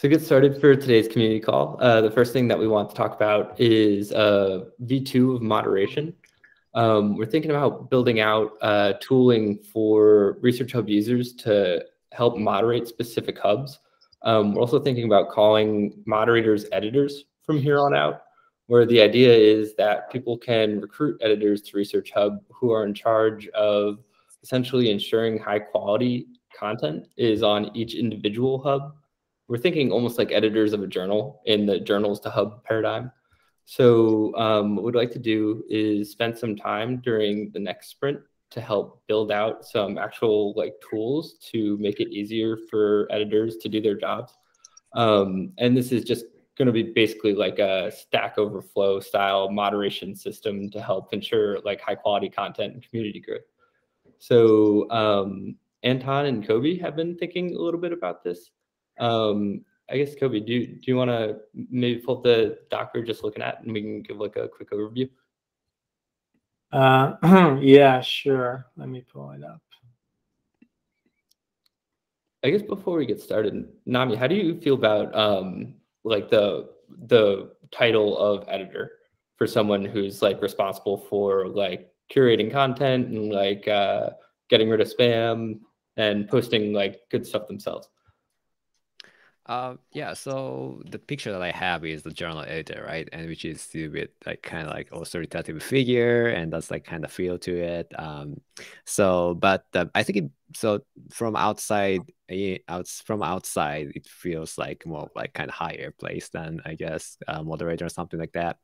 So to get started for today's community call, the first thing that we want to talk about is V2 of moderation. We're thinking about building out tooling for Research Hub users to help moderate specific hubs. We're also thinking about calling moderators editors from here on out, where the idea is that people can recruit editors to Research Hub who are in charge of essentially ensuring high quality content is on each individual hub. We're thinking almost like editors of a journal in the journals to hub paradigm. So what we'd like to do is spend some time during the next sprint to help build out some actual tools to make it easier for editors to do their jobs. And this is just going to be basically like a Stack Overflow style moderation system to help ensure high quality content and community growth. So Anton and Kobe have been thinking a little bit about this. I guess, Kobe, do you want to maybe pull up the doc we're just looking at and we can give a quick overview? Yeah, sure. Let me pull it up. I guess before we get started, Nami, how do you feel about the title of editor for someone who's responsible for curating content and getting rid of spam and posting good stuff themselves? Yeah, so the picture that I have is the journal editor, right? And which is a bit authoritative figure, and that's kind of feel to it. I think from outside, it feels more kind of higher place than I guess a moderator or something like that.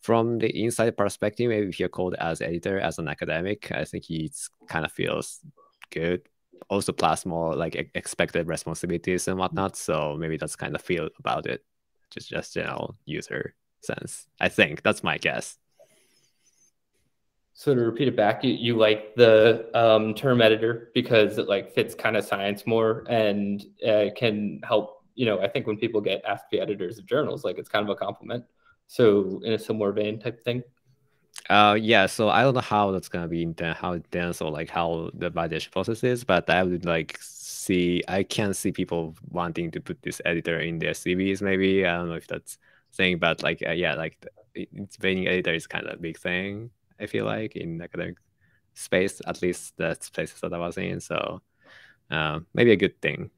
From the inside perspective, maybe if you're called as editor as an academic, I think it kind of feels good. Also plus more expected responsibilities and whatnot, so maybe that's kind of feel about it, just user sense. I think that's my guess. So to repeat it back, you like the term editor because it fits kind of science more and can help, I think when people get asked to be editors of journals, it's kind of a compliment, so in a similar vein type thing. Yeah, so I don't know how that's gonna be how it dance or how the validation process is, but I would I can see people wanting to put this editor in their CVs maybe. I don't know if that's thing, but yeah, being editor is kind of a big thing, I feel like, in academic space, at least that's places that I was in. So maybe a good thing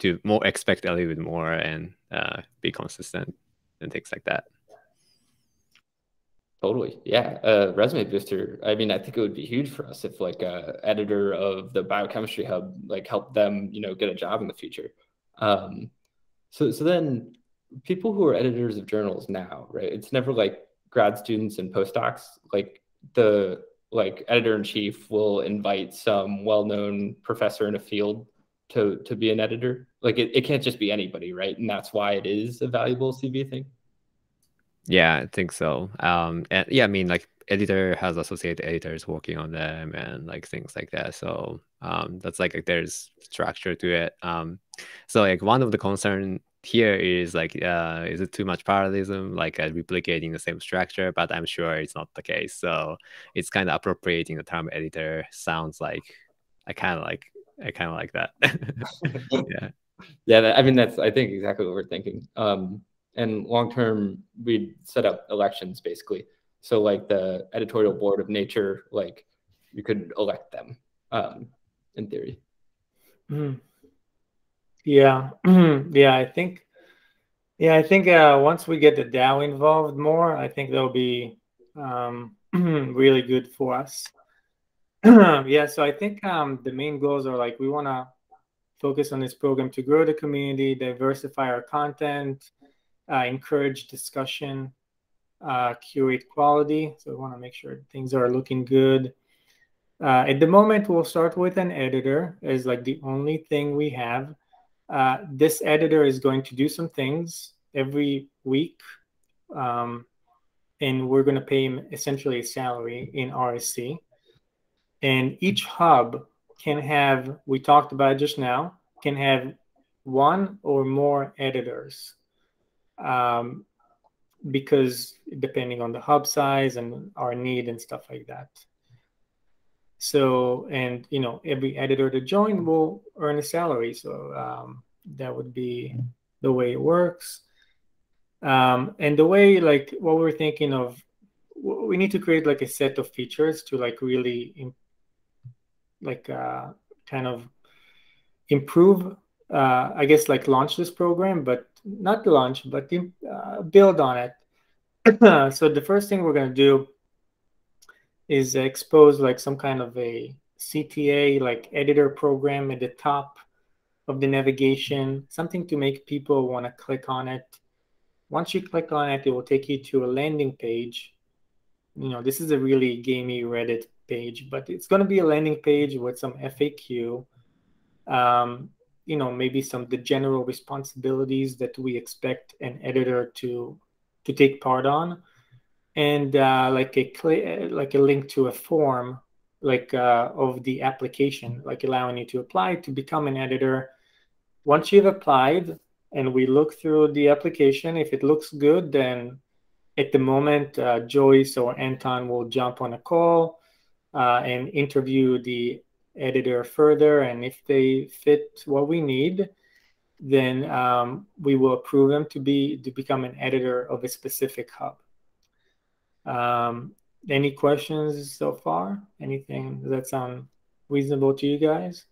to more expect a little bit more and be consistent and things like that. Totally. Yeah. Resume booster. I mean, I think it would be huge for us if a editor of the biochemistry hub, helped them, get a job in the future. So then people who are editors of journals now, right? It's never grad students and postdocs, the editor in chief will invite some well-known professor in a field to be an editor. It can't just be anybody, right? And that's why it is a valuable CV thing. Yeah, I think so. And yeah, I mean, editor has associate editors working on them and things like that. So that's there's structure to it. So one of the concern here is is it too much parallelism, replicating the same structure? But I'm sure it's not the case. So it's kind of appropriating the term editor. Sounds like I kind of like that. Yeah, yeah. I mean, that's I think exactly what we're thinking. And long-term, we'd set up elections, basically. So the editorial board of Nature, you could elect them, in theory. Mm. Yeah. Yeah, I think once we get the DAO involved more, I think they'll be really good for us. Yeah, so I think the main goals are we want to focus on this program to grow the community, diversify our content, encourage discussion, curate quality. So we want to make sure things are looking good. At the moment, we'll start with an editor as the only thing we have. This editor is going to do some things every week, and we're going to pay him essentially a salary in RSC. And each hub can have, we talked about just now, can have one or more editors. Because depending on the hub size and our need and stuff like that. So, and every editor to join will earn a salary. So that would be the way it works. And the way, like, what we're thinking of, we need to create like a set of features to like really like kind of improve, I guess, like launch this program, but not launch, but build on it. So the first thing we're going to do is expose like some kind of a CTA, like editor program at the top of the navigation, something to make people want to click on it. Once you click on it, it will take you to a landing page. You know, this is a really gamey Reddit page, but it's going to be a landing page with some FAQ, you know, maybe some of the general responsibilities that we expect an editor to take part on, and like a link to a form, like of the application, like allowing you to apply to become an editor. Once you've applied and we look through the application, if it looks good, then at the moment Joyce or Anton will jump on a call and interview the editor further, and if they fit what we need, then we will approve them to become an editor of a specific hub. Any questions so far? Anything does that sound reasonable to you guys?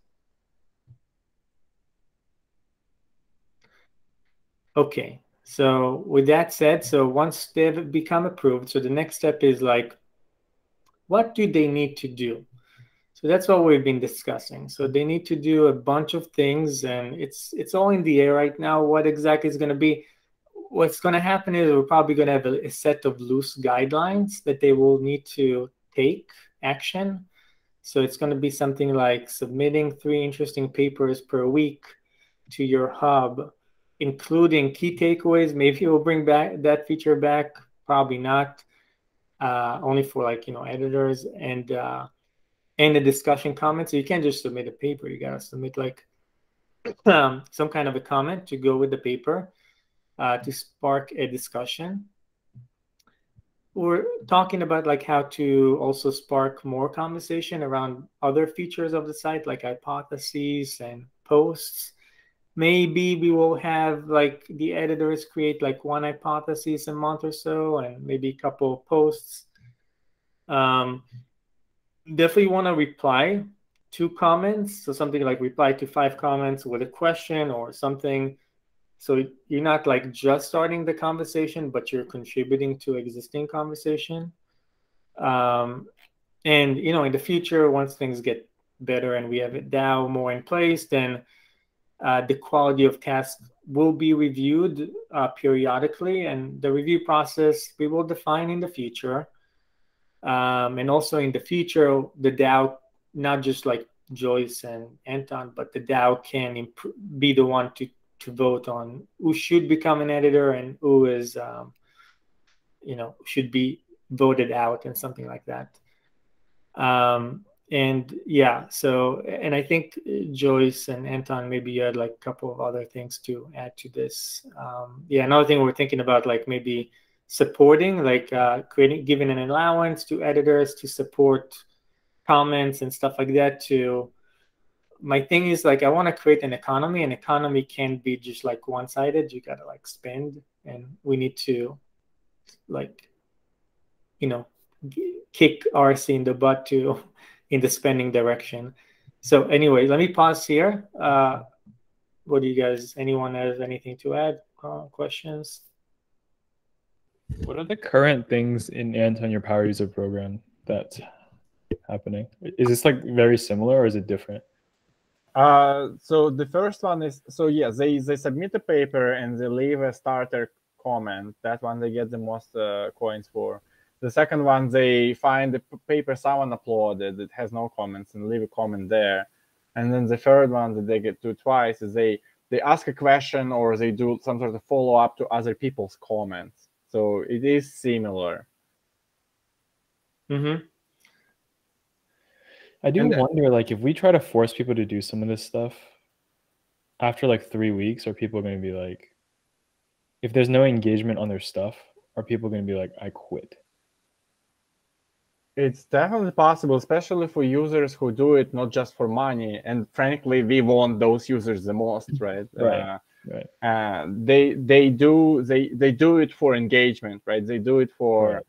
Okay, so with that said, so once they've become approved, so the next step is like, what do they need to do? So that's what we've been discussing. So they need to do a bunch of things, and it's all in the air right now. What exactly is going to be? What's going to happen is we're probably going to have a set of loose guidelines that they will need to take action. So it's going to be something like submitting 3 interesting papers per week to your hub, including key takeaways. Maybe we'll bring back that feature back. Probably not. Only for like, you know, editors, and the discussion comments. So you can't just submit a paper. You gotta submit like some kind of a comment to go with the paper to spark a discussion. We're talking about like how to also spark more conversation around other features of the site, like hypotheses and posts. Maybe we will have like the editors create like 1 hypothesis a month or so, and maybe a couple of posts. Definitely want to reply to comments. So something like reply to 5 comments with a question or something. So you're not like just starting the conversation, but you're contributing to existing conversation. And, you know, in the future, once things get better and we have a DAO more in place, then the quality of tasks will be reviewed periodically. And the review process we will define in the future. And also in the future, the DAO, not just like Joyce and Anton, but the DAO can be the one to vote on who should become an editor and who is, you know, should be voted out and something like that. And yeah, so, and I think Joyce and Anton, maybe you had like a couple of other things to add to this. Yeah, another thing we're thinking about, like maybe supporting, like giving an allowance to editors to support comments and stuff like that too. My thing is like I want to create an economy. An economy can't be just like one-sided. You gotta like spend, and we need to like, you know, kick RSC in the butt too in the spending direction. So anyway, let me pause here. What do you guys, anyone has anything to add, questions? What are the current things in Anton, your Power User program, that's happening? Is this like very similar or is it different? So the first one is, so yeah, they submit a paper and they leave a starter comment. That one they get the most coins for. The second one, they find the paper someone uploaded that has no comments and leave a comment there. And then the third one that they get to twice is they ask a question or they do some sort of follow-up to other people's comments. So it is similar. Mm-hmm. I do wonder, like, if we try to force people to do some of this stuff, after like 3 weeks, are people going to be like, if there's no engagement on their stuff, are people going to be like, I quit? It's definitely possible, especially for users who do it not just for money. And frankly, we want those users the most, right? Right. Right. They do it for engagement, right? They do it for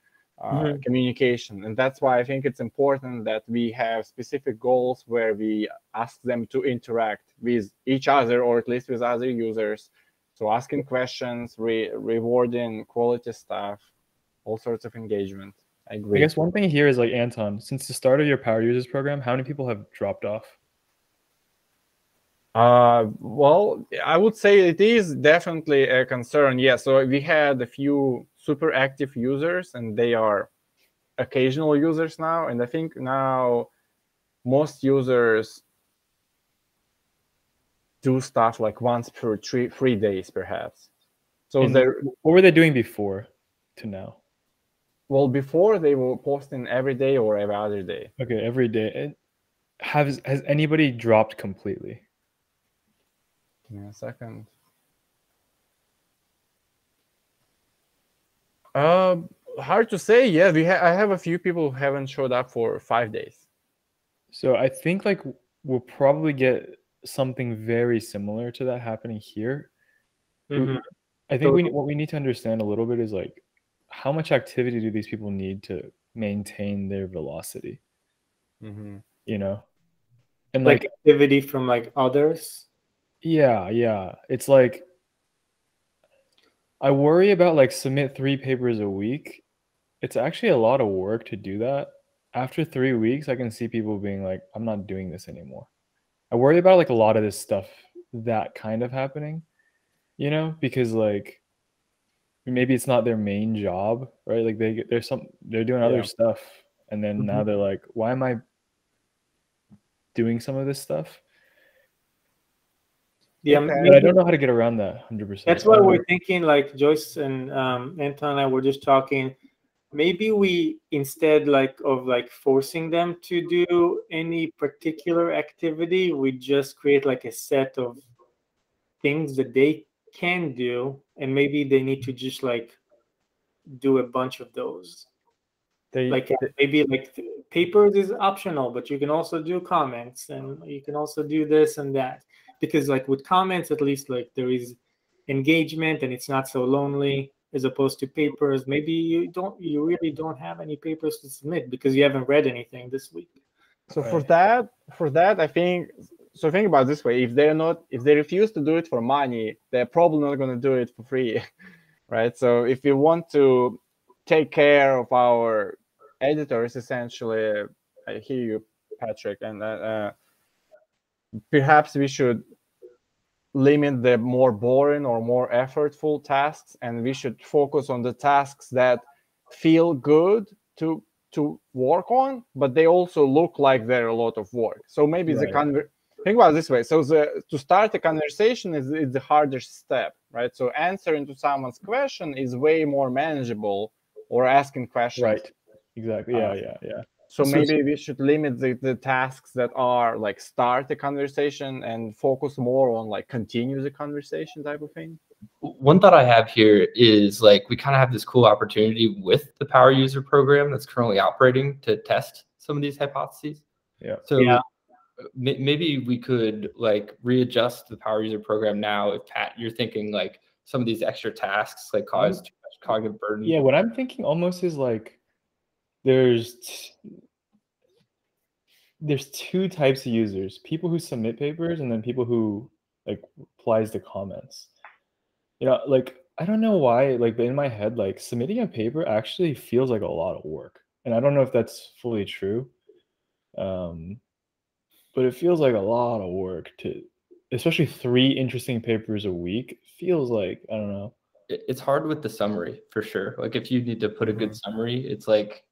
communication, and that's why I think it's important that we have specific goals where we ask them to interact with each other, or at least with other users. So asking questions, rewarding quality stuff, all sorts of engagement. I agree. I guess one thing here is, like, Anton, since the start of your Power Users program, how many people have dropped off? Well, I would say it is definitely a concern. Yeah, so we had a few super active users, and they are occasional users now. And I think now most users do stuff like once per three days, perhaps. So what were they doing before to now? Well, before they were posting every day or every other day. Okay, every day. Has anybody dropped completely? Give me a second. Hard to say. Yeah, I have a few people who haven't showed up for 5 days. So I think, like, we'll probably get something very similar to that happening here. Mm-hmm. I think what we need to understand a little bit is, like, how much activity do these people need to maintain their velocity? Mm-hmm. You know, and like activity from, like, others. Yeah, yeah. It's like, I worry about, like, submit 3 papers a week. It's actually a lot of work to do that. After 3 weeks, I can see people being like, I'm not doing this anymore. I worry about, like, a lot of this stuff that kind of happening, you know, because, like, maybe it's not their main job, right? Like they're doing other stuff, and then now they're like, why am I doing some of this stuff? Yeah, I don't know how to get around that 100%. That's why we're thinking, like, Joyce and Anton and I were just talking, maybe we, instead, like, of, like, forcing them to do any particular activity, we just create, like, a set of things that they can do, and maybe they need to just, like, do a bunch of those. Like, maybe, like, papers is optional, but you can also do comments, and you can also do this and that. Because, like, with comments, at least, like, there is engagement and it's not so lonely, as opposed to papers. Maybe you really don't have any papers to submit because you haven't read anything this week. So for that, I think, so think about it this way. If they refuse to do it for money, they're probably not going to do it for free, right? So if we want to take care of our editors, essentially, I hear you, Patrick, and perhaps we should limit the more boring or more effortful tasks, and we should focus on the tasks that feel good to work on, but they also look like they're a lot of work. So maybe think about it this way. So to start a conversation is the hardest step, right? So answering to someone's question is way more manageable, or asking questions. Right. Exactly. Yeah. So maybe we should limit the tasks that are, like, start the conversation and focus more on, like, continue the conversation type of thing. One thought I have here is, like, we kind of have this cool opportunity with the Power User program that's currently operating to test some of these hypotheses. Yeah. So maybe we could, like, readjust the Power User program now if, Pat, you're thinking, like, some of these extra tasks, like, cause too much cognitive burden. Yeah, what I'm thinking almost is, like, there's two types of users: people who submit papers, and then people who, like, replies to comments. You know, like, I don't know why, like, but in my head, like, submitting a paper actually feels like a lot of work, and I don't know if that's fully true, but it feels like a lot of work to, especially 3 interesting papers a week. Feels like, I don't know. It's hard with the summary for sure. Like, if you need to put a good summary, it's like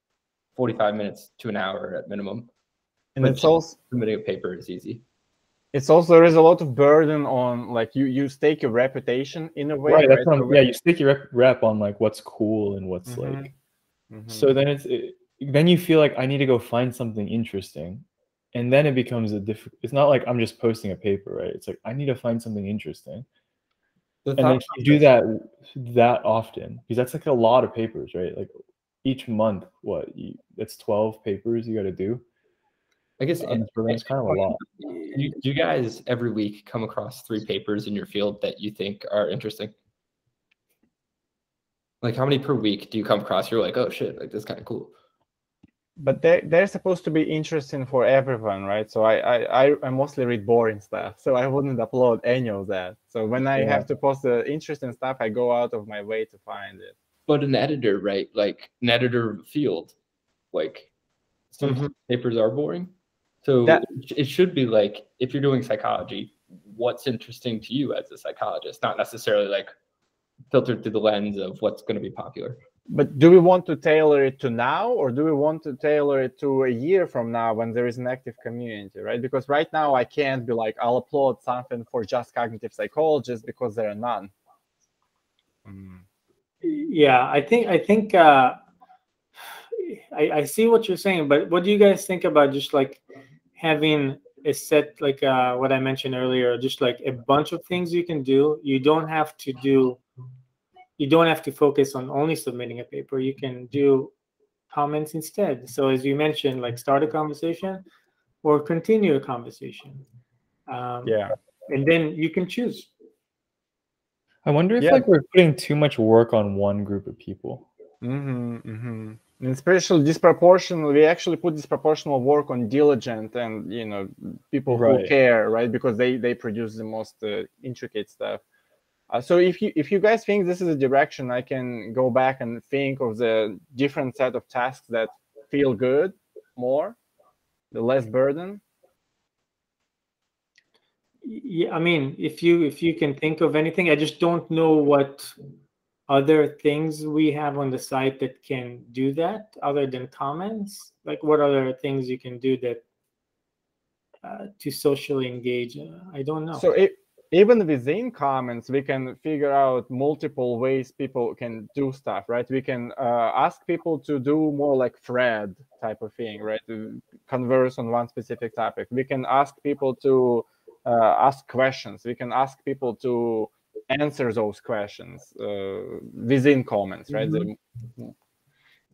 45 minutes to an hour at minimum. And it's also, submitting a paper is easy. It's also, there is a lot of burden on, like, you stake your reputation in a way. Right, that's what you stake your rep on, like, what's cool and what's like. So then then you feel like I need to go find something interesting, and then it becomes it's not like I'm just posting a paper, right? It's like I need to find something interesting. And then you do that often, because that's, like, a lot of papers, right? Like, each month, that's 12 papers you got to do. I guess it's kind of a lot. Do you guys every week come across 3 papers in your field that you think are interesting? Like, how many per week do you come across? You're like, oh shit, like that's kind of cool. But they're supposed to be interesting for everyone, right? So I mostly read boring stuff, so I wouldn't upload any of that. So when I have to post the interesting stuff, I go out of my way to find it. But an editor, right? Like an editor field, like some papers are boring. So that, it should be like, if you're doing psychology, what's interesting to you as a psychologist, not necessarily like filtered through the lens of what's going to be popular. But do we want to tailor it to now, or do we want to tailor it to a year from now when there is an active community, right? Because right now I can't be like, I'll upload something for just cognitive psychologists because there are none. Yeah, I see what you're saying, but what do you guys think about just like having a set, like what I mentioned earlier, just like a bunch of things you can do. You don't have to do, you don't have to focus on only submitting a paper. You can do comments instead. So as you mentioned, like start a conversation or continue a conversation. And then you can choose. I wonder if like we're putting too much work on one group of people. And especially disproportional, we actually put disproportional work on diligent and, you know, people who care, right? Because they produce the most intricate stuff. So if you guys think this is a direction, I can go back and think of the different set of tasks that feel good more, the less burden. Yeah, I mean, if you can think of anything, I just don't know what other things we have on the site that can do that other than comments. Like what other things you can do that to socially engage? I don't know. So even within comments, we can figure out multiple ways people can do stuff, right? We can ask people to do more like thread type of thing, right? To converse on one specific topic. We can ask people to ask questions. We can ask people to answer those questions within comments, right?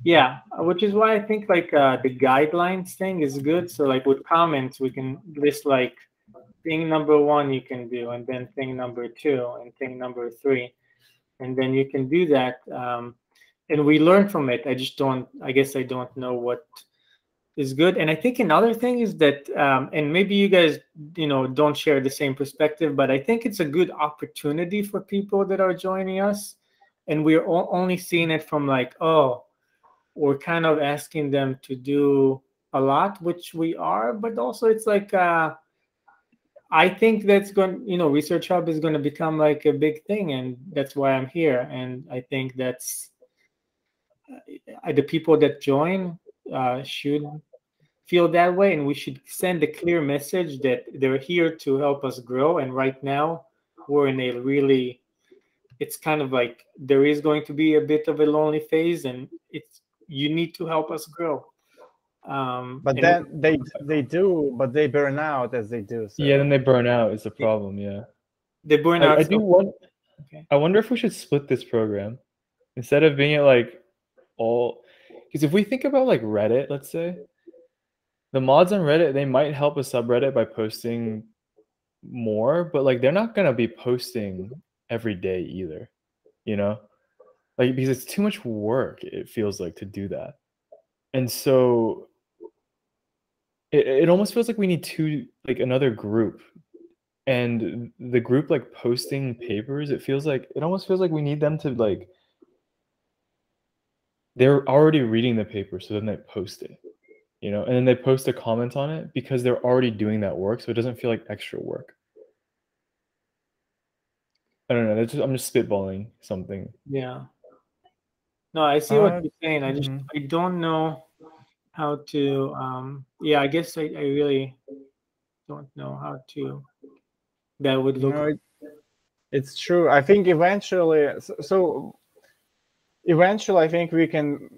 Yeah, which is why I think like the guidelines thing is good. So like with comments, we can list like thing #1 you can do, and then thing #2 and thing #3, and then you can do that. And we learn from it. I don't know what is good. And I think another thing is that, and maybe you guys, you know, don't share the same perspective, but I think it's a good opportunity for people that are joining us. And we're only seeing it from like, oh, we're kind of asking them to do a lot, which we are, but also it's like, I think that's going, you know, Research Hub is going to become like a big thing, and that's why I'm here. And I think that's the people that join should feel that way, and we should send a clear message that they're here to help us grow. And right now we're in a really, it's kind of like there is going to be a bit of a lonely phase, and it's, you need to help us grow. But then they do, but they burn out as they do. So. Yeah, then they burn out is the problem. Yeah, they burn out. I wonder if we should split this program instead of being like all. Because if we think about like Reddit, let's say, the mods on Reddit, they might help a subreddit by posting more, but like they're not going to be posting every day either, you know, like because it's too much work, it feels like, to do that. And so it almost feels like we need another group, and the group like posting papers, it almost feels like we need them to like, they're already reading the paper, so then they post it, you know, and then they post a comment on it because they're already doing that work, so it doesn't feel like extra work. I don't know. I'm just spitballing something. Yeah. No, I see what you're saying. I just I don't know how to. Yeah, I guess I really don't know how to. That would look. No, it's true. I think eventually. So eventually, I think we can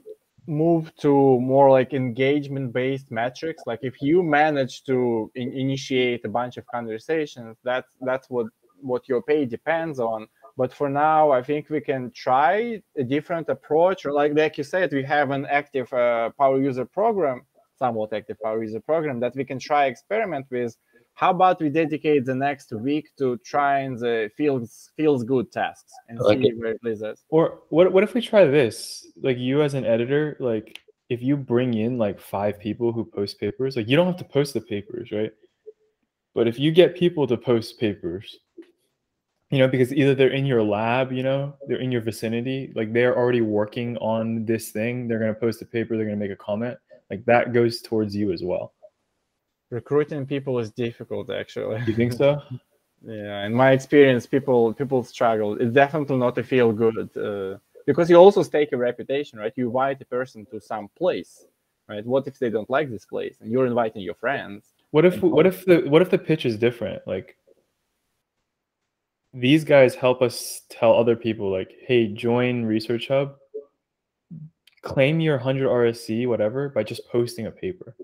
move to more like engagement-based metrics. Like if you manage to initiate a bunch of conversations, that's what your pay depends on. But for now, I think we can try a different approach. Or like you said, we have an active Power User program. somewhat active Power User program that we can try experiment with. How about we dedicate the next week to trying the feels good tasks and see where it leads us? Or what if we try this? Like you as an editor, like if you bring in like 5 people who post papers, like you don't have to post the papers, right? But if you get people to post papers, you know, because either they're in your lab, you know, they're in your vicinity, like they're already working on this thing, they're gonna post a paper, they're gonna make a comment, like that goes towards you as well. Recruiting people is difficult, actually. You think so? Yeah, in my experience, people struggle. It's definitely not a feel good because you also stake a reputation, right? You invite a person to some place, right? What if they don't like this place, and you're inviting your friends? What if the pitch is different? Like these guys help us tell other people, like, hey, join Research Hub, claim your 100 RSC, whatever, by just posting a paper.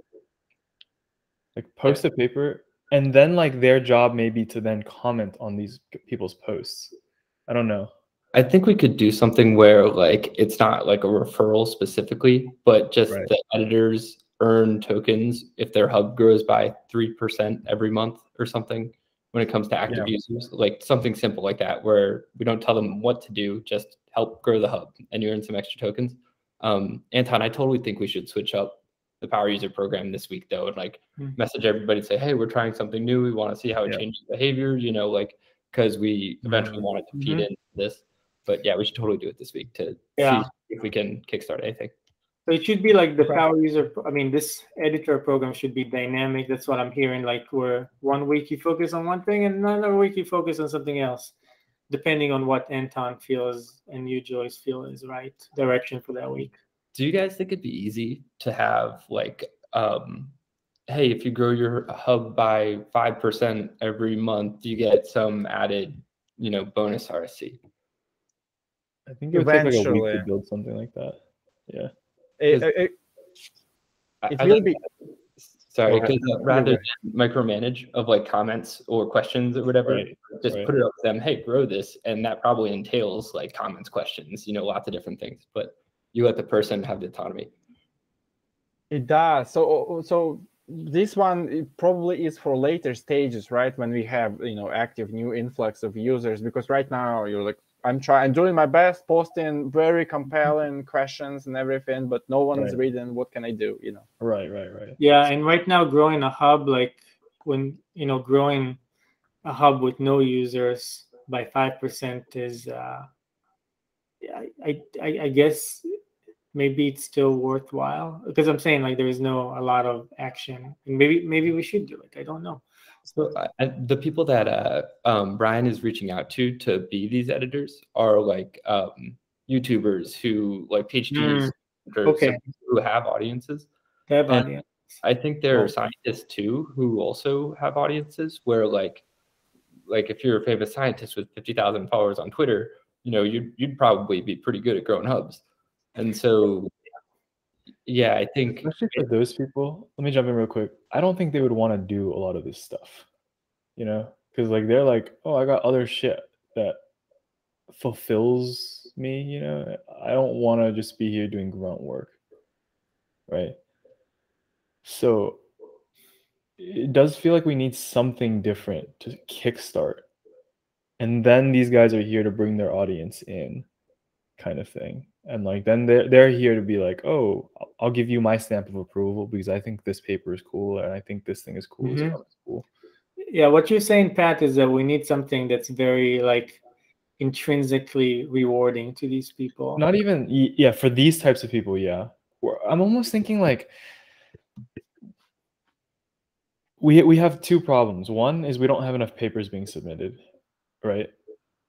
Like post a paper, and then like their job maybe to then comment on these people's posts. I don't know. I think we could do something where like it's not like a referral specifically, but just the editors earn tokens if their hub grows by 3% every month or something when it comes to active users. Like something simple like that, where we don't tell them what to do, just help grow the hub and you earn some extra tokens. Anton, I totally think we should switch up the Power User program this week though, and like message everybody and say, hey, we're trying something new. We want to see how it changes behavior, you know, like, because we eventually wanted to feed in this, but yeah, we should totally do it this week to see if we can kickstart anything. So it should be like the Power User, I mean, this editor program should be dynamic. That's what I'm hearing. Like where one week you focus on one thing and another week you focus on something else, depending on what Anton feels and you, Joyce, feel is right direction for that week. Do you guys think it'd be easy to have like, hey, if you grow your hub by 5% every month, you get some added, you know, bonus RSC? I think it would take like a week to build something like that. Yeah. It will be. Sorry, because rather than micromanage of like comments or questions or whatever, just put it up to them, hey, grow this. And that probably entails like comments, questions, you know, lots of different things. But you let the person have the autonomy. It does. So this one, it probably is for later stages, right? When we have, you know, active new influx of users, because right now you're like, I'm doing my best, posting very compelling questions and everything, but no one's reading. What can I do? You know? Right. Yeah. And right now growing a hub, like when, you know, growing a hub with no users by 5% is, I guess maybe it's still worthwhile, because I'm saying like there is a lot of action, and maybe we should do it. I don't know. So the people that Brian is reaching out to be these editors are like YouTubers who like PhDs who have audiences. They have audience. I think there are scientists too who also have audiences where like if you're a famous scientist with 50,000 followers on Twitter, you know, you'd probably be pretty good at growing hubs. And so, yeah, I think especially for those people, let me jump in real quick. I don't think they would want to do a lot of this stuff, you know, because like they're like, oh, I got other shit that fulfills me, you know, I don't want to just be here doing grunt work, right? So it does feel like we need something different to kickstart. And then these guys are here to bring their audience in, kind of thing. And like then they're here to be like, oh, I'll give you my stamp of approval because I think this paper is cool and I think this thing is cool. Yeah, what you're saying, Pat, is that we need something that's very like intrinsically rewarding to these people. Not even for these types of people, I'm almost thinking like we have two problems. One is we don't have enough papers being submitted. Right.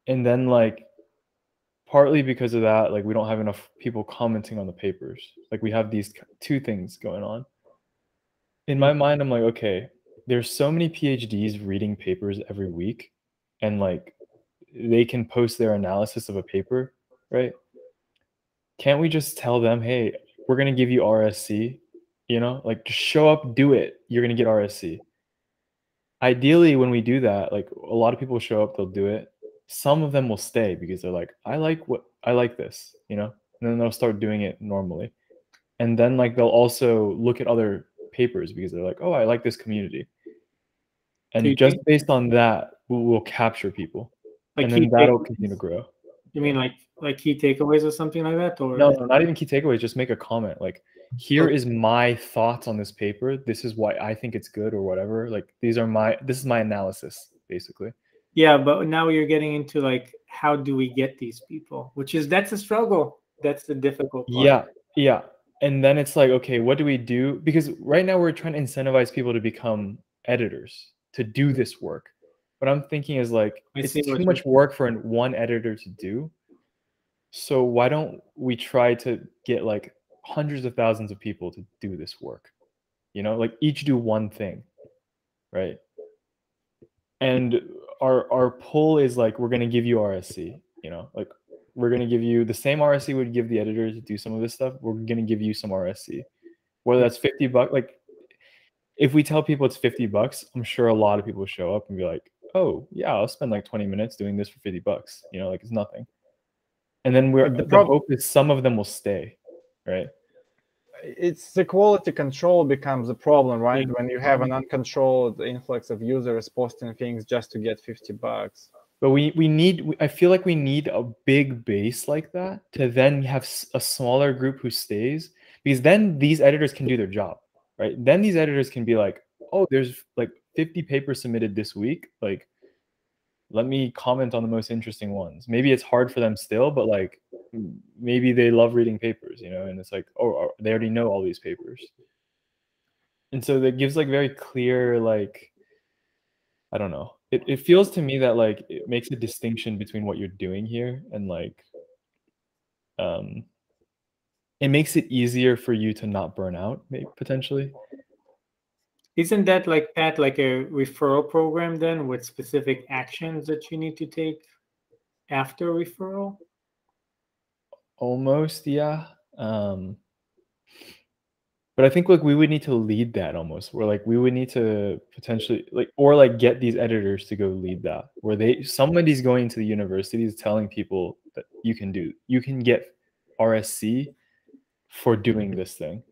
And then like partly because of that, like we don't have enough people commenting on the papers. Like we have these two things going on. In my mind, I'm like, okay, there's so many PhDs reading papers every week and like they can post their analysis of a paper, right? Can't we just tell them, hey, we're going to give you RSC, you know, like just show up, do it. You're going to get RSC. Ideally, when we do that, like a lot of people show up, they'll do it. Some of them will stay because they're like, I like this, you know, and then they'll start doing it normally. And then like, they'll also look at other papers because they're like, oh, I like this community. And so just based on that, we'll capture people. Like, and then that'll continue to grow. You mean like key takeaways or something like that? Or no, not even key takeaways. Just make a comment. Like, here is my thoughts on this paper. This is why I think it's good or whatever. Like, these are this is my analysis, basically. Yeah, but now you're getting into like, how do we get these people? Which is, that's a struggle. That's the difficult part. Yeah, yeah. And then it's like, okay, what do we do? Because right now we're trying to incentivize people to become editors, to do this work. What I'm thinking is like, it's too much work for one editor to do. So why don't we try to get like hundreds of thousands of people to do this work? You know, like each do one thing, right? And our pull is like, we're going to give you RSC, you know, like we're going to give you the same RSC would give the editor to do some of this stuff. We're going to give you some RSC, whether that's $50, like if we tell people it's $50, I'm sure a lot of people show up and be like, oh yeah, I'll spend like 20 minutes doing this for $50, you know, like it's nothing. And then the hope is some of them will stay, right? It's the quality control becomes a problem, right? When you have an uncontrolled influx of users posting things just to get $50. But we need, I feel like we need a big base like that to then have a smaller group who stays, because then these editors can do their job, right? Then these editors can be like, oh, there's like 50 papers submitted this week. Like, let me comment on the most interesting ones. Maybe it's hard for them still, but like maybe they love reading papers, you know, and it's like, oh, they already know all these papers. And so that gives like very clear, like, I don't know. It feels to me that like it makes a distinction between what you're doing here and like, it makes it easier for you to not burn out, maybe, potentially. Isn't that like, Pat, like a referral program then with specific actions that you need to take after referral? Almost, yeah. But I think like we would need to lead that almost, where like we would need to potentially like, or like get these editors to go lead that, where somebody's going to the universities telling people that you can get RSC for doing this thing.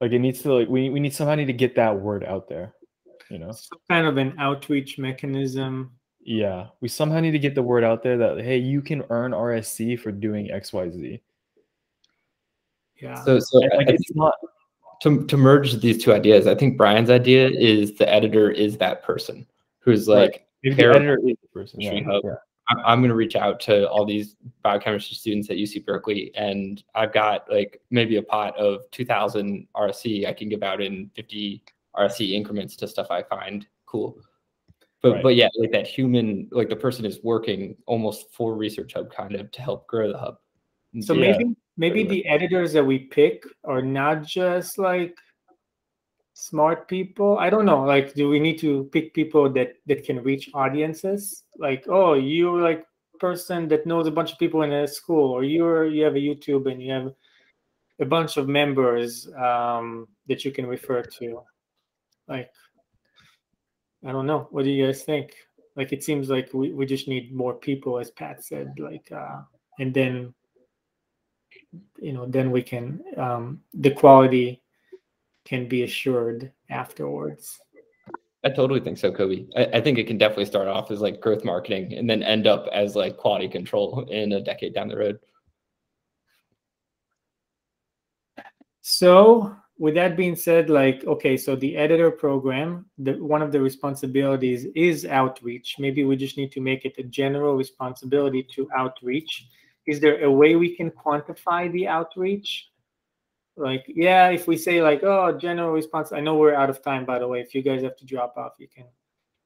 Like it needs to like we need somebody to get that word out there, you know. Some kind of an outreach mechanism. Yeah, we somehow need to get the word out there that hey, you can earn RSC for doing XYZ. Yeah. So like it's not to merge these two ideas. I think Brian's idea is the editor is that person who's like, right. The editor is the person. Yeah. Yeah. I'm going to reach out to all these biochemistry students at UC Berkeley, and I've got like maybe a pot of 2,000 RSC I can give out in 50 RSC increments to stuff I find cool. But right. But yeah, like that human, like the person is working almost for Research Hub kind of to help grow the hub. So yeah. Maybe the editors that we pick are not just like smart people. I don't know, like do we need to pick people that can reach audiences? Like, oh, you're like person that knows a bunch of people in a school, or you have a YouTube and you have a bunch of members that you can refer to. Like, I don't know, what do you guys think? Like it seems like we just need more people, as Pat said, like and then, you know, then we can the quality can be assured afterwards. I totally think so, Kobe. I think it can definitely start off as like growth marketing and then end up as like quality control in a decade down the road. So with that being said, like, okay, so the editor program, one of the responsibilities is outreach. Maybe we just need to make it a general responsibility to outreach. Is there a way we can quantify the outreach? Like, yeah, if we say like, oh, general response, I know we're out of time, by the way, if you guys have to drop off, you can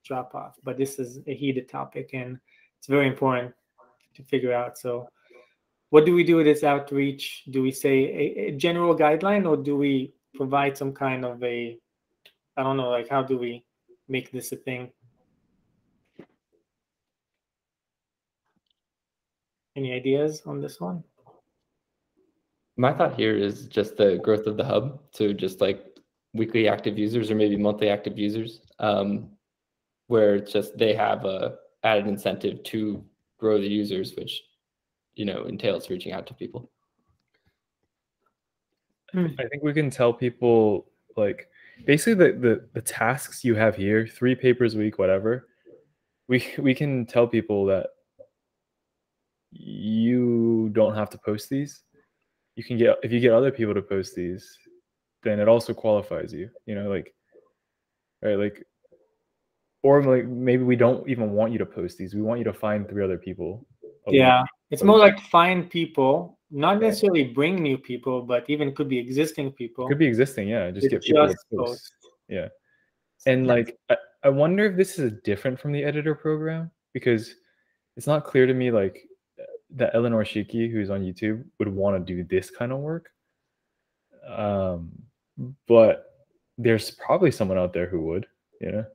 drop off, but this is a heated topic and it's very important to figure out. So what do we do with this outreach? Do we say a general guideline, or do we provide some kind of a, I don't know, like how do we make this a thing? Any ideas on this one? My thought here is just the growth of the hub. So just like weekly active users or maybe monthly active users, where it's just they have a added incentive to grow the users, which, you know, entails reaching out to people. I think we can tell people like basically the tasks you have here, 3 papers a week, whatever, we can tell people that you don't have to post these. You can get, if you get other people to post these, then it also qualifies you, you know, like, right? Like, or like maybe we don't even want you to post these. We want you to find 3 other people. Yeah. It's more like find people, not necessarily bring new people, but even could be existing people. Could be existing, yeah. Just get people to post. Yeah. And like, I wonder if this is different from the editor program, because it's not clear to me like that Eleanor Shiki, who's on YouTube, would want to do this kind of work. But there's probably someone out there who would, you know,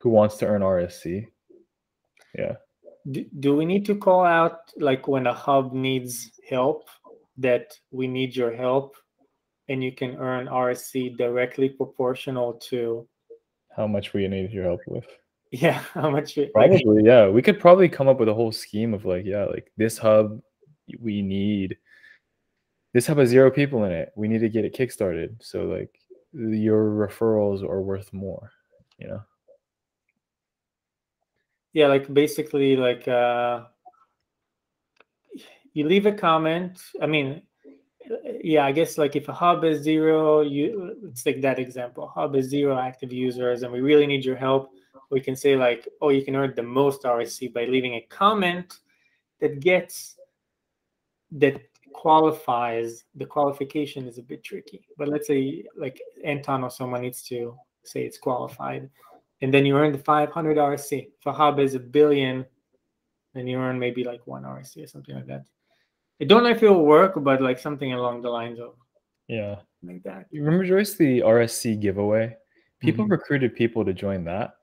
who wants to earn RSC. Yeah. Do we need to call out, like, when a hub needs help, that we need your help and you can earn RSC directly proportional to how much we need your help with? Yeah, how much we, probably, like, yeah. We could probably come up with a whole scheme of like, yeah, like this hub, we need, this hub has 0 people in it. We need to get it kickstarted. So like your referrals are worth more, you know? Yeah, like basically, like you leave a comment. I mean, yeah, I guess like if a hub is 0, it's like that example. Hub is 0 active users, and we really need your help. We can say like, oh, you can earn the most RSC by leaving a comment that gets, that qualifies. The qualification is a bit tricky, but let's say like Anton or someone needs to say it's qualified. And then you earn the 500 RSC. If a hub is 1 billion, then you earn maybe like 1 RSC or something like that. I don't know if it will work, but like something along the lines of, yeah, like that. You remember, Joyce, the RSC giveaway? People recruited people to join that.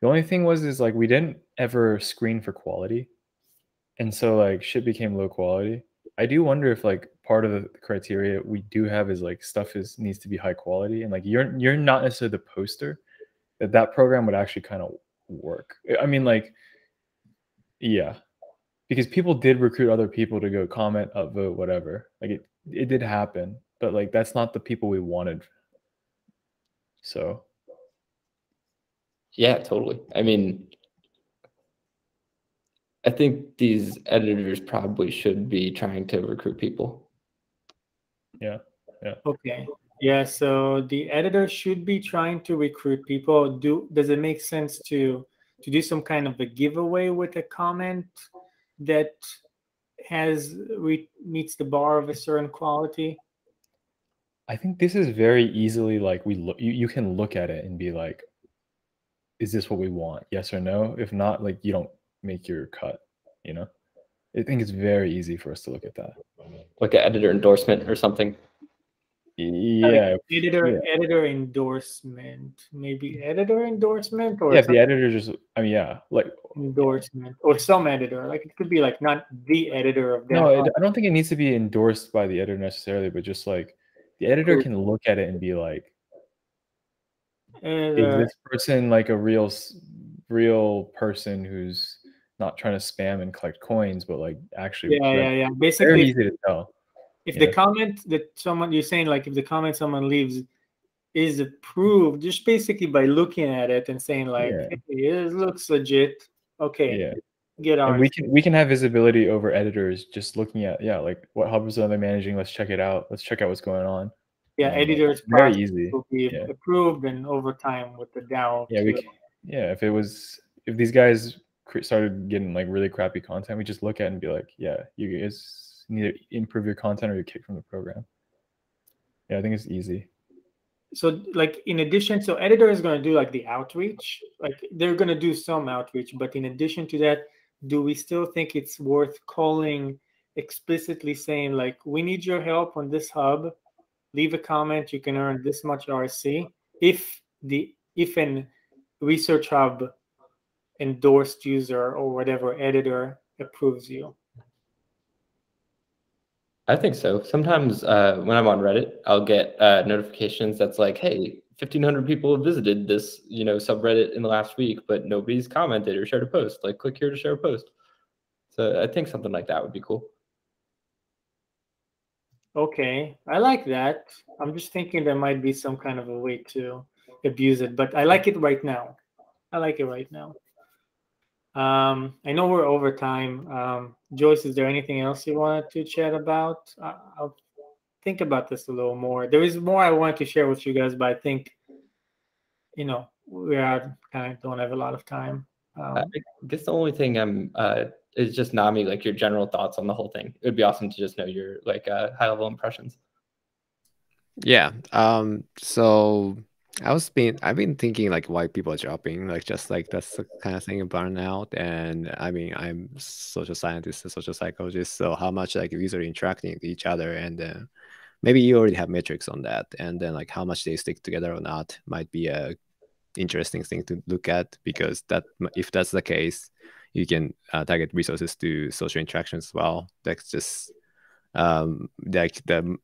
The only thing was is like we didn't ever screen for quality, and so like shit became low quality. I do wonder if like part of the criteria we do have is like stuff is needs to be high quality, and like you're not necessarily the poster. That program would actually kind of work. I mean, like, yeah, because people did recruit other people to go comment, upvote, whatever. Like it did happen, but like that's not the people we wanted. So, yeah, totally. I mean, I think these editors probably should be trying to recruit people. Yeah. Yeah. Okay. Yeah, so the editor should be trying to recruit people. Does it make sense to do some kind of a giveaway with a comment that has meets the bar of a certain quality? I think this is very easily like you can look at it and be like, is this what we want? Yes or no? If not, like you don't make your cut, you know? I think it's very easy for us to look at that. Like an editor endorsement or something? Yeah, editor endorsement, maybe editor endorsement, or yeah, the editor just, I mean, yeah, like endorsement or some editor, like it could be like not the editor of that. No, I don't think it needs to be endorsed by the editor necessarily, but just like the editor can look at it and be like, is this person like a real person who's not trying to spam and collect coins, but like actually, yeah, basically, very easy to tell. If the comment that someone, you're saying like if the comment someone leaves is approved, just basically by looking at it and saying like, hey, it looks legit. Okay, get on. We can have visibility over editors just looking at, yeah, like what hubs are they managing? Let's check it out. Let's check out what's going on. Yeah, editors very easy will be approved, and over time with the DAO. Yeah, if it was, if these guys started getting like really crappy content, we just look at it and be like, yeah, you guys need to improve your content or you're kicked from the program. Yeah, I think it's easy. So like in addition, so editor is going to do like the outreach, like they're going to do some outreach, but in addition to that, do we still think it's worth calling explicitly saying like, we need your help on this hub, leave a comment, you can earn this much RSC. If an Research Hub endorsed user or whatever editor approves you. I think so. Sometimes when I'm on Reddit, I'll get notifications that's like, hey, 1,500 people have visited this, you know, subreddit in the last week, but nobody's commented or shared a post. Like, click here to share a post. So I think something like that would be cool. Okay, I like that. I'm just thinking there might be some kind of a way to abuse it, but I like it right now. I like it right now. I know we're over time. Joyce, is there anything else you wanted to chat about? I'll think about this a little more. There is more I want to share with you guys, but I think, you know, we are kind of don't have a lot of time. I guess the only thing is just Nami, like your general thoughts on the whole thing. It would be awesome to just know your like high level impressions. Yeah. So I've been thinking like why people are dropping, like just like that's the kind of thing about burnout. And I mean, I'm social scientist and social psychologist, so how much like users are interacting with each other, and then maybe you already have metrics on that, and then like how much they stick together or not might be a interesting thing to look at, because that if that's the case, you can target resources to social interactions as well. That's just like the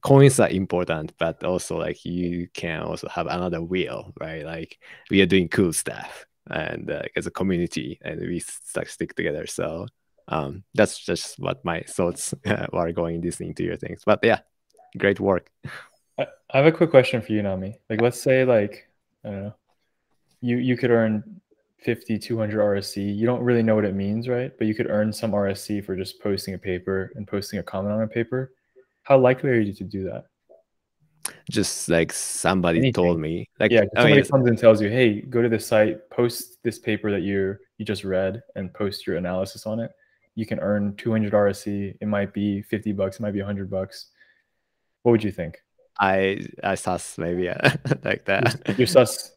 coins are important, but also like you can also have another wheel, right? Like we are doing cool stuff, and as a community, and we stick together. So that's just what my thoughts are going listening to your things. But yeah, great work. I have a quick question for you, Nami. Like, let's say like I don't know, you could earn 50, 200 RSC. You don't really know what it means, right? But you could earn some RSC for just posting a paper and posting a comment on a paper. How likely are you to do that? Just like somebody told me. Like, yeah, somebody comes and tells you, hey, go to this site, post this paper that you just read and post your analysis on it. You can earn 200 RSC. It might be 50 bucks. It might be 100 bucks. What would you think? I sus maybe like that. You're sus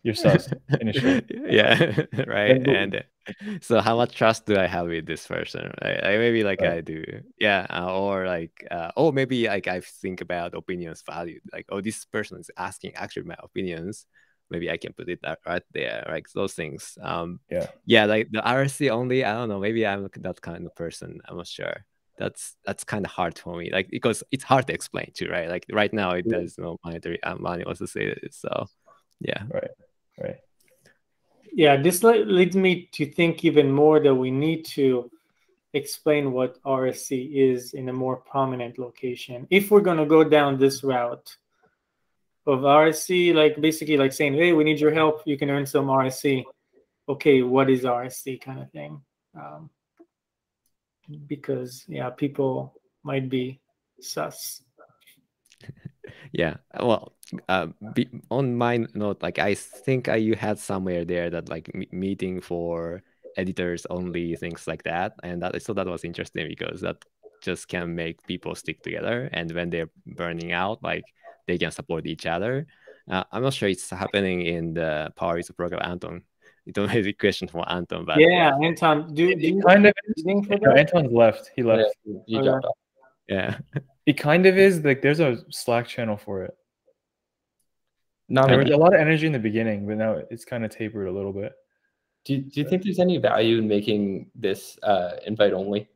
initially. Yeah, right. And so how much trust do I have with this person? I maybe like right. I do. Yeah, or like oh maybe like I think about opinions valued. Like oh this person is asking actually my opinions. Maybe I can put it right there. Like those things. Yeah. Like the RSC only. I don't know. Maybe I'm that kind of person. I'm not sure. That's kind of hard for me, like because it's hard to explain too, right? Like right now it does no monetary money wants to say it, so yeah. Right. Yeah, this leads me to think even more that we need to explain what RSC is in a more prominent location. If we're gonna go down this route of RSC, like basically like saying, hey, we need your help, you can earn some RSC. Okay, what is RSC kind of thing? Because yeah, people might be sus. Yeah, well, on my note, like I think you had somewhere there that like meeting for editors only, things like that, and that so that was interesting because that just can make people stick together, and when they're burning out, like they can support each other. I'm not sure it's happening in the Power User program, Anton. It's a heavy question for Anton, but yeah, Anton, do you kind of for that? Anton's left. He left. Yeah, he dropped off. Yeah, it kind of is like there's a Slack channel for it. There was a lot of energy in the beginning, but now it's kind of tapered a little bit. Do you think there's any value in making this invite only,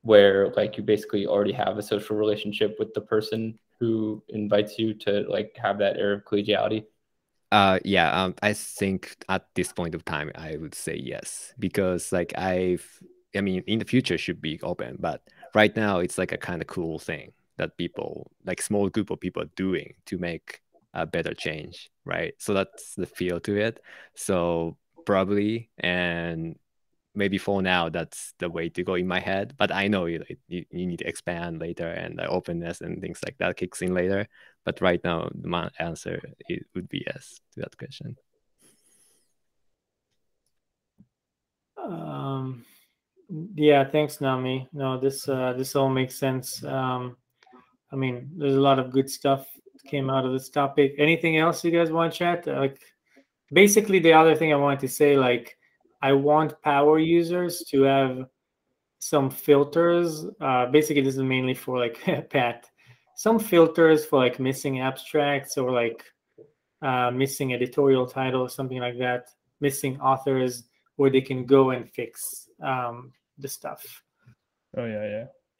where like you basically already have a social relationship with the person who invites you to like have that air of collegiality? I think at this point of time, I would say yes, because like I mean, in the future should be open, but right now it's like a kind of cool thing that people, like small group of people are doing to make a better change, right? So that's the feel to it. So probably, and maybe for now, that's the way to go in my head, but I know you need to expand later, and the openness and things like that kicks in later. But right now, my answer it would be yes to that question. Yeah, thanks, Nami. No, this all makes sense. I mean, there's a lot of good stuff that came out of this topic. Anything else you guys want to chat? Like, basically, the other thing I wanted to say, like, I want Power Users to have some filters. Basically, this is mainly for like Pat. Some filters for like missing abstracts or like missing editorial titles, something like that, missing authors, where they can go and fix the stuff. Oh,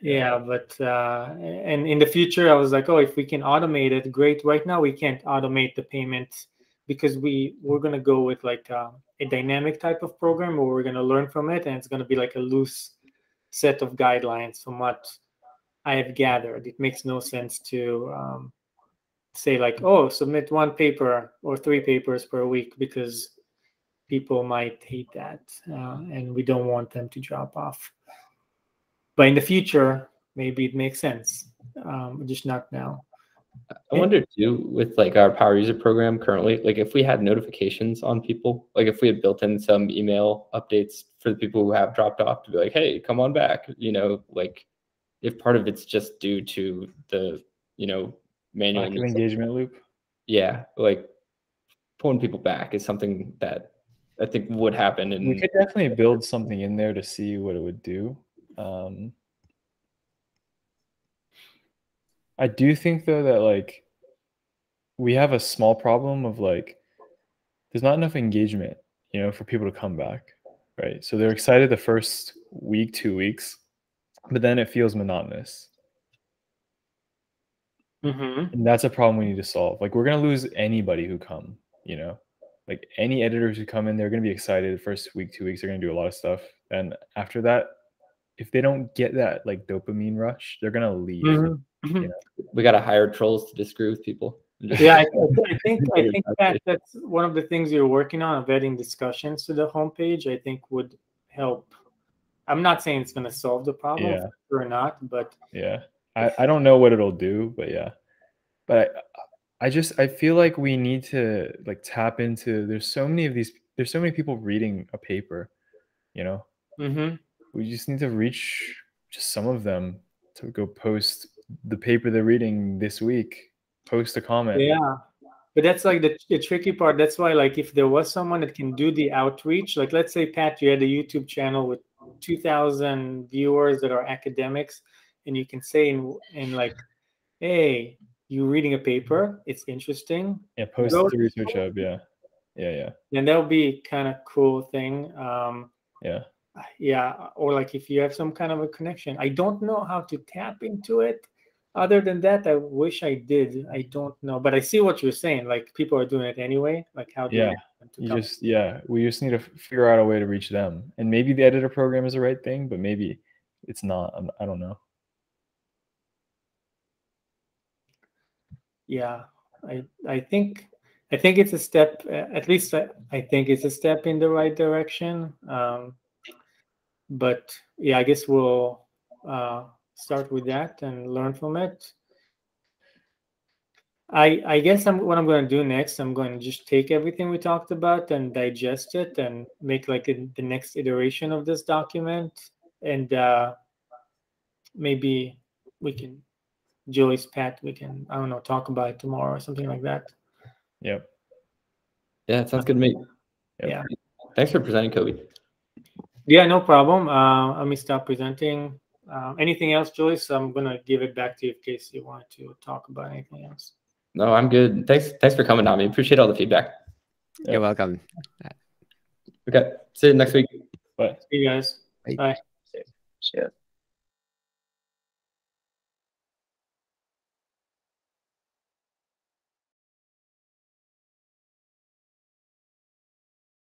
yeah. But and in the future, I was like, oh, if we can automate it, great. Right now, we can't automate the payments because we're going to go with like a dynamic type of program where we're going to learn from it, and it's going to be like a loose set of guidelines from what I have gathered. It makes no sense to say like, oh, submit one paper or 3 papers per week, because people might hate that, and we don't want them to drop off. But in the future, maybe it makes sense, just not now. I wonder too, with like our Power User program currently, like if we had notifications on people, like if we had built in some email updates for the people who have dropped off to be like, hey, come on back, you know, like if part of it's just due to the, you know, manual engagement loop. Yeah, like pulling people back is something that I think would happen. And we could definitely build something in there to see what it would do. I do think though that like we have a small problem of like there's not enough engagement, you know, for people to come back, right? So they're excited the first week, 2 weeks, but then it feels monotonous. Mm-hmm. And that's a problem we need to solve. Like we're gonna lose anybody who come, you know, like any editors who come in, they're gonna be excited the first week, 2 weeks, they're gonna do a lot of stuff, and after that, if they don't get that like dopamine rush, they're gonna leave. Mm-hmm. You know, we got to hire trolls to disagree with people. Yeah, I think that that's one of the things you're working on, adding discussions to the homepage, I think would help. I'm not saying it's going to solve the problem, yeah, or not, but yeah, I don't know what it'll do, but yeah, but I feel like we need to like tap into, there's so many people reading a paper, you know, mm-hmm. We just need to reach just some of them to go post the paper they're reading this week, post a comment. Yeah, but that's like the tricky part. That's why, like, if there was someone that can do the outreach, like let's say, Pat, you had a YouTube channel with 2,000 viewers that are academics, and you can say in like, hey, you're reading a paper, it's interesting, yeah, post it to Research Hub. Yeah and that would be kind of cool thing. Yeah Or like if you have some kind of a connection. I don't know how to tap into it. Other than that, I wish I did. I don't know, but I see what you're saying. Like people are doing it anyway. Like how do you just, yeah, we just need to figure out a way to reach them. And maybe the editor program is the right thing, but maybe it's not. I don't know. Yeah, I think it's a step. At least I think it's a step in the right direction. But yeah, I guess we'll start with that and learn from it. I guess what I'm going to do next, I'm going to just take everything we talked about and digest it and make like the next iteration of this document. And maybe we can, Joyce, Pat, we can, I don't know, talk about it tomorrow or something like that. Yep. Yeah, it sounds good to me. Yep. Yeah. Thanks for presenting, Kobe. Yeah, no problem. Let me stop presenting. Anything else, Joyce? I'm going to give it back to you in case you wanted to talk about anything else. No, I'm good. Thanks for coming, Nami. Appreciate all the feedback. You're welcome. Okay. See you next week. Bye. See you guys. Bye. Bye. See you.